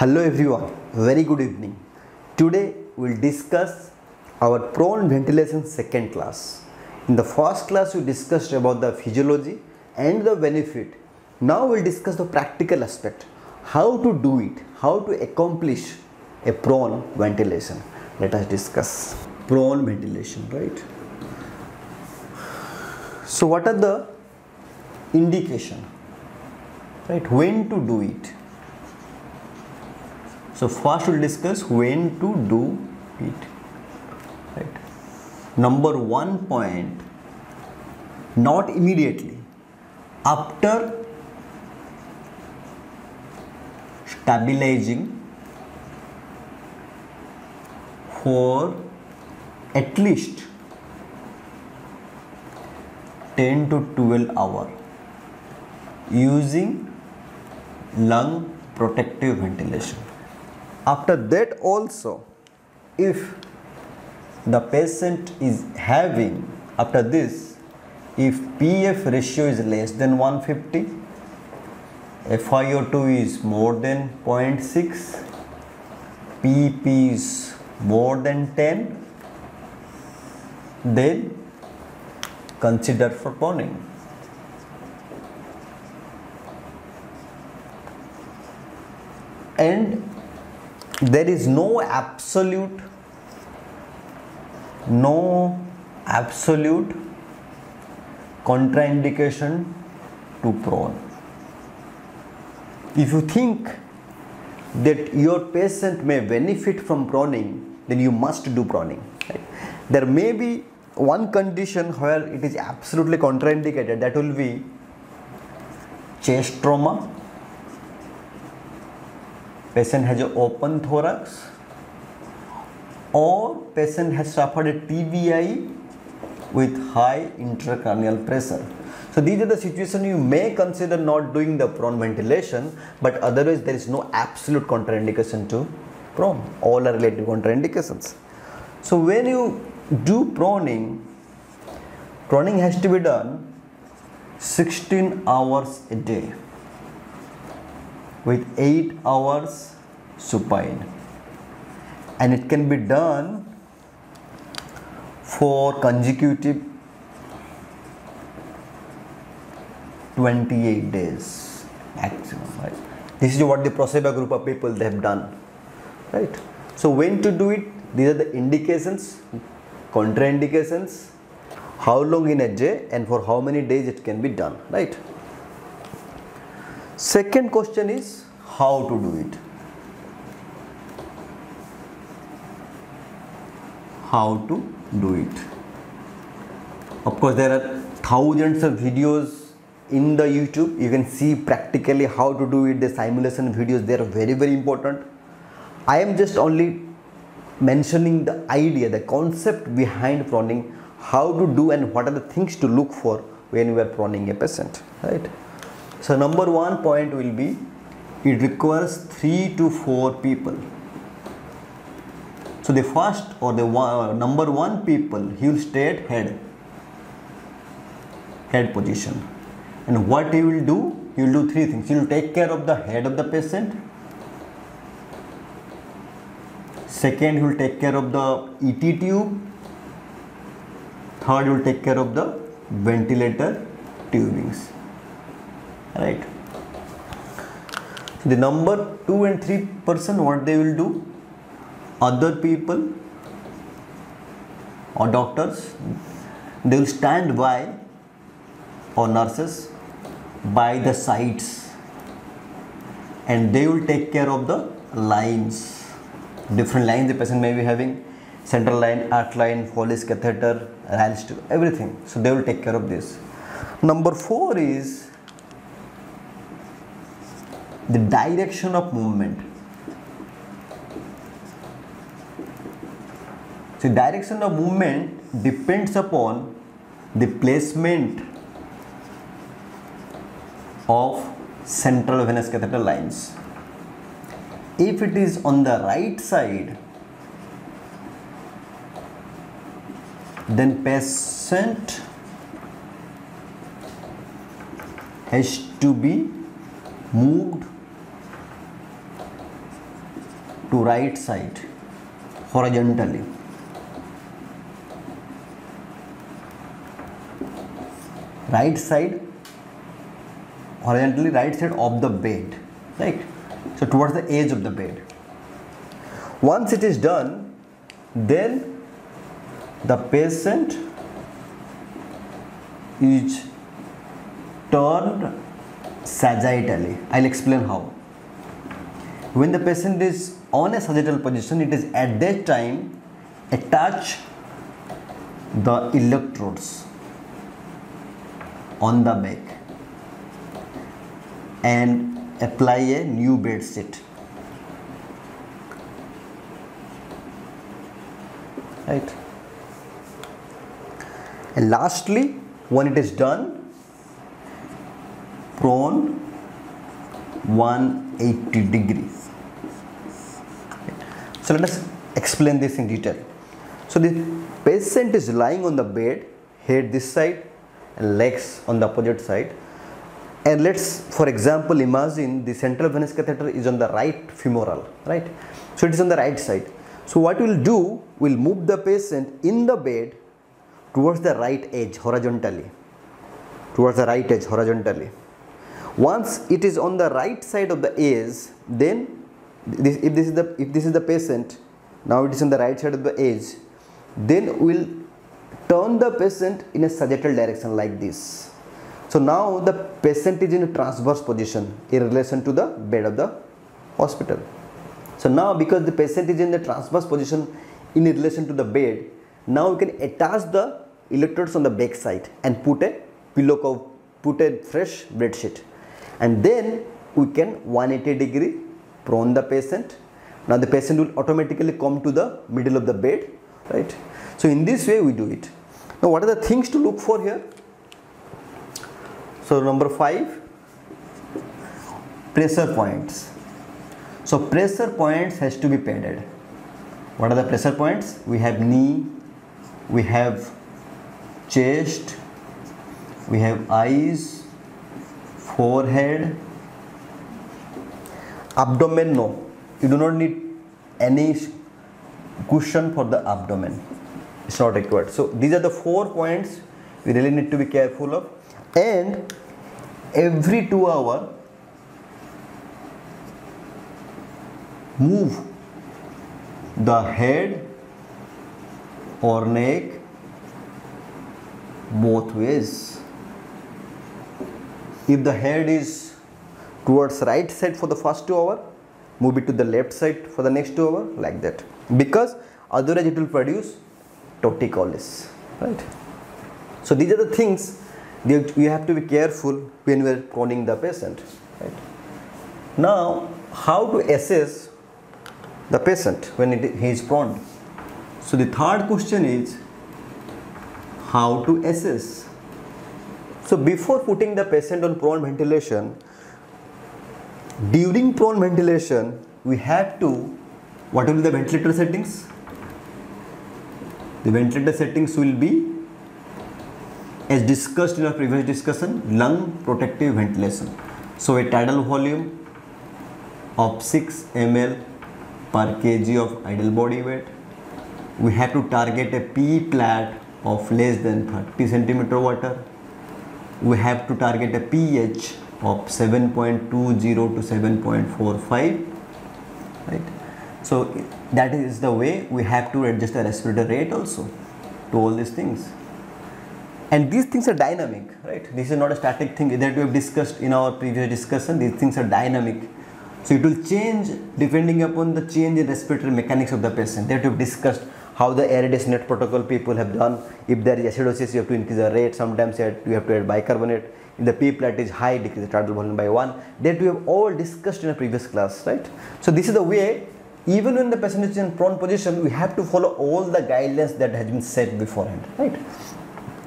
Hello everyone, very good evening. Today we will discuss our prone ventilation second class. In the first class we discussed about the physiology and the benefit. Now we will discuss the practical aspect, how to do it, how to accomplish a prone ventilation. Let us discuss prone ventilation, right? So what are the indication, right, when to do it? So first we'll discuss when to do it, right? Number 1 point, not immediately after stabilizing for at least 10 to 12 hours using lung protective ventilation. After that also, if the patient is having, after this, if PF ratio is less than 150, FiO2 is more than 0.6, PP is more than 10, then consider for proning. And there is no absolute contraindication to prone. If you think that your patient may benefit from proning, then you must do proning, right? There may be one condition where it is absolutely contraindicated, that will be chest trauma. Patient has an open thorax or patient has suffered a TBI with high intracranial pressure. So these are the situations you may consider not doing the prone ventilation, but otherwise there is no absolute contraindication to prone. All are related contraindications. So when you do proning, proning has to be done 16 hours a day, with 8 hours supine, and it can be done for consecutive 28 days maximum, right? This is what the PROSEVA group of people they have done, right? So when to do it, these are the indications, contraindications, how long in a day and for how many days it can be done, right? Second question is how to do it. How to do it. Of course, there are thousands of videos in the YouTube. You can see practically how to do it. The simulation videos, they are very, very important. I am just only mentioning the idea, the concept behind proning, how to do and what are the things to look for when we are proning a patient, right? So number 1 point will be, it requires 3 to 4 people. So the first or the number one people, he will stay at head position, and what he will do, he will do 3 things. He will take care of the head of the patient. Second, he will take care of the ET tube. Third, he will take care of the ventilator tubings. Right. The number 2 and 3 person, what they will do? Other people or doctors, they will stand by, or nurses, by the sides, and they will take care of the lines. Different lines the patient may be having: central line, arch line, Foley's catheter, Rayleigh tube, everything. So they will take care of this. Number 4 is the direction of movement. So direction of movement depends upon the placement of central venous catheter lines. If it is on the right side, then patient has to be moved to right side horizontally. Right side horizontally, right side of the bed, right? So towards the edge of the bed. Once it is done, then the patient is turned sagittally. I'll explain how. When the patient is on a sagittal position, it is at that time attach the electrodes on the back and apply a new bed sheet. Right. And lastly, when it is done, prone 180 degrees. So let us explain this in detail. So the patient is lying on the bed, head this side and legs on the opposite side. And let's, for example, imagine the central venous catheter is on the right femoral, right? So it is on the right side. So what we'll do, we'll move the patient in the bed towards the right edge horizontally. Towards the right edge horizontally. Once it is on the right side of the edge, then this, if this is the patient, now it is on the right side of the edge, then we'll turn the patient in a sagittal direction like this. So now the patient is in a transverse position in relation to the bed of the hospital. So now, because the patient is in the transverse position in relation to the bed, now we can attach the electrodes on the back side and put a pillow cover, put a fresh bed sheet. And then we can 180 degree prone the patient. Now the patient will automatically come to the middle of the bed, right? So in this way we do it. Now what are the things to look for here? So number 5, pressure points. So pressure points has to be padded. What are the pressure points? We have knee, we have chest, we have eyes, forehead, abdomen. No, you do not need any cushion for the abdomen. It's not required. So these are the 4 points we really need to be careful of. And every 2 hours move the head or neck both ways. If the head is towards right side for the first 2 hours, move it to the left side for the next 2 hours, like that, because otherwise it will produce torticollis, right? So these are the things we have to be careful when we are proning the patient, right? Now, how to assess the patient when he is prone? So the third question is how to assess. So before putting the patient on prone ventilation, during prone ventilation, we have to, what will be the ventilator settings? The ventilator settings will be, as discussed in our previous discussion, lung protective ventilation. So a tidal volume of 6 ml per kg of idle body weight. We have to target a P plat of less than 30 centimeter water. We have to target a pH of 7.20 to 7.45. Right. So that is the way we have to adjust the respiratory rate also to all these things. And these things are dynamic, right? This is not a static thing that we have discussed in our previous discussion. These things are dynamic. So it will change depending upon the change in respiratory mechanics of the patient. That we have discussed how the ARDSNet protocol people have done. If there is acidosis, you have to increase the rate. Sometimes you have to add bicarbonate. If the P plat is high, decrease the tidal volume by 1. That we have all discussed in a previous class, right? So this is the way, even when the patient is in prone position, we have to follow all the guidelines that has been set beforehand, right?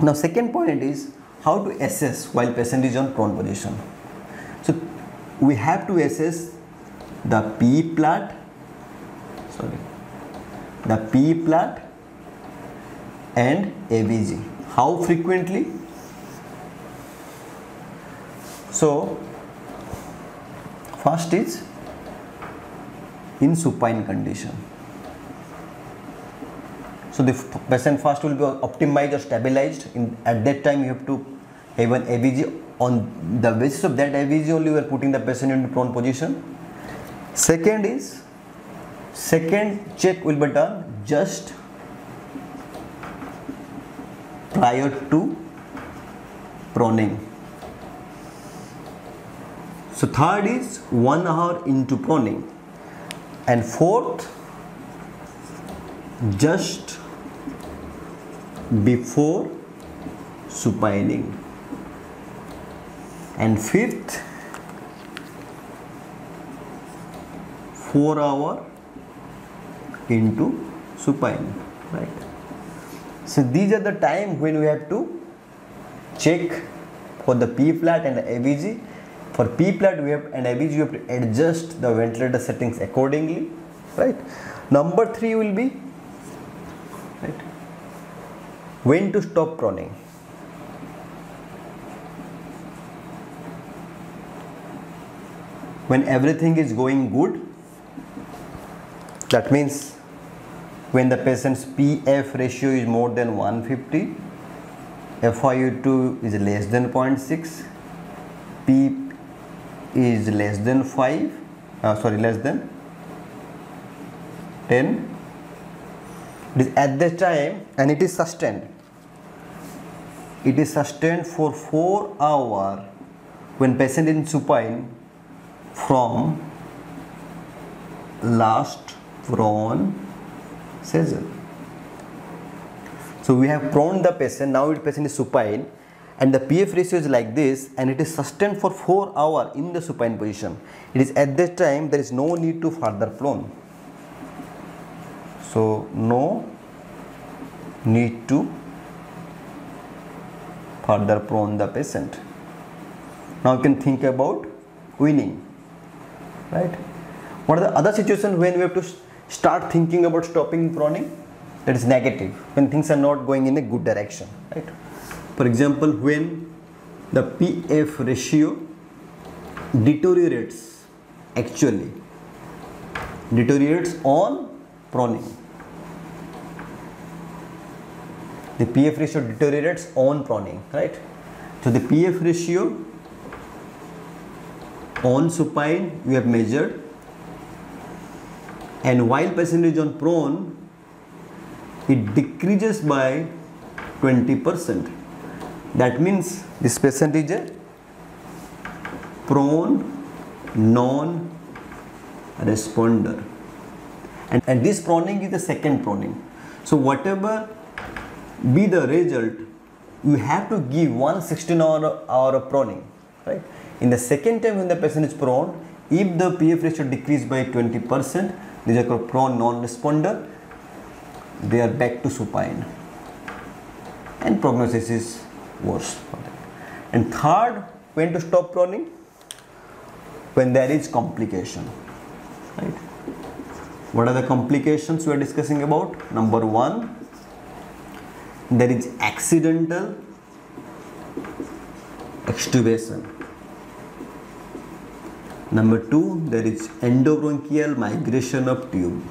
Now second point is how to assess while patient is on prone position. So we have to assess the P plat and AVG. How frequently? So first is in supine condition. So the patient first will be optimized or stabilized. At that time you have to have an AVG. On the basis of that AVG only we are putting the patient into prone position. Second check will be done just prior to proning. So third is 1 hour into proning, and fourth just before supining, and fifth 4 hour into supine, right? So these are the time when we have to check for the P-flat and the AVG. For P-flat we have an AVG, you have to adjust the ventilator settings accordingly, right? Number 3 will be, right, when to stop proning. When everything is going good, that means when the patient's PF ratio is more than 150, FiO2 is less than 0.6, P is less than 10. It is at that time, and it is sustained. It is sustained for 4 hours when patient in supine from last prone session. So we have proned the patient, now the patient is supine, and the PF ratio is like this, and it is sustained for 4 hours in the supine position. It is at that time there is no need to further prone. So no need to further prone the patient. Now you can think about weaning, right? What are the other situations when we have to start thinking about stopping proning? That is negative, when things are not going in a good direction, right? For example, when the PF ratio deteriorates, actually deteriorates on proning. The PF ratio deteriorates on proning, right? So the PF ratio on supine we have measured, and while percentage on prone it decreases by 20%. That means this patient is a prone non-responder, and this proning is the second proning. So whatever be the result, you have to give 1/16 hour of proning, right? In the second time when the patient is prone, if the PF ratio decreased by 20%, these are called prone non-responder, they are back to supine, and prognosis is worse for them. And third, when to stop proning? When there is complication, right? What are the complications we are discussing about? Number 1, there is accidental extubation. Number 2, there is endobronchial migration of tube.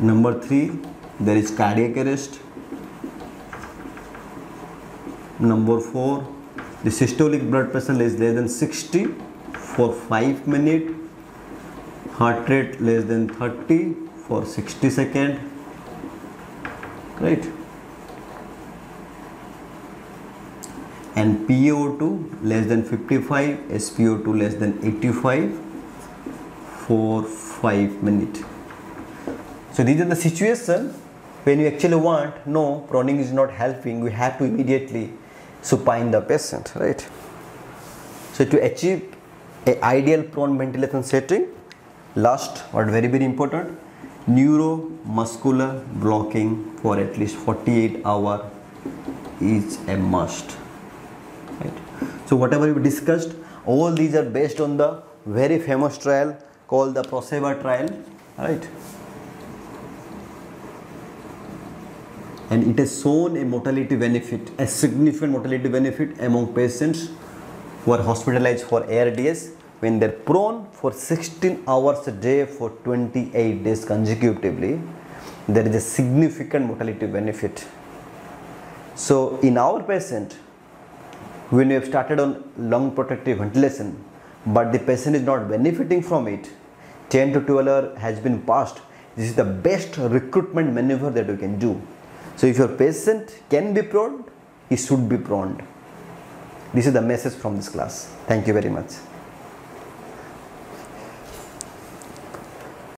Number 3, there is cardiac arrest. Number 4, the systolic blood pressure is less than 60 for 5 minutes. Heart rate less than 30 for 60 seconds. Right? And PaO2 less than 55, SpO2 less than 85 for 5 minutes. So these are the situations when you actually want, no, proning is not helping, we have to immediately supine the patient, right? So to achieve an ideal prone ventilation setting, last but very, very important, neuromuscular blocking for at least 48 hours is a must. Right. So whatever we discussed, all these are based on the very famous trial called the PROSEVA trial, right? And it has shown a mortality benefit, a significant mortality benefit among patients who are hospitalized for ARDS when they're prone for 16 hours a day for 28 days consecutively, there is a significant mortality benefit. So in our patient, when we have started on lung protective ventilation, but the patient is not benefiting from it, 10 to 12 hours has been passed. This is the best recruitment maneuver that you can do. So if your patient can be prone, he should be prone. This is the message from this class. Thank you very much.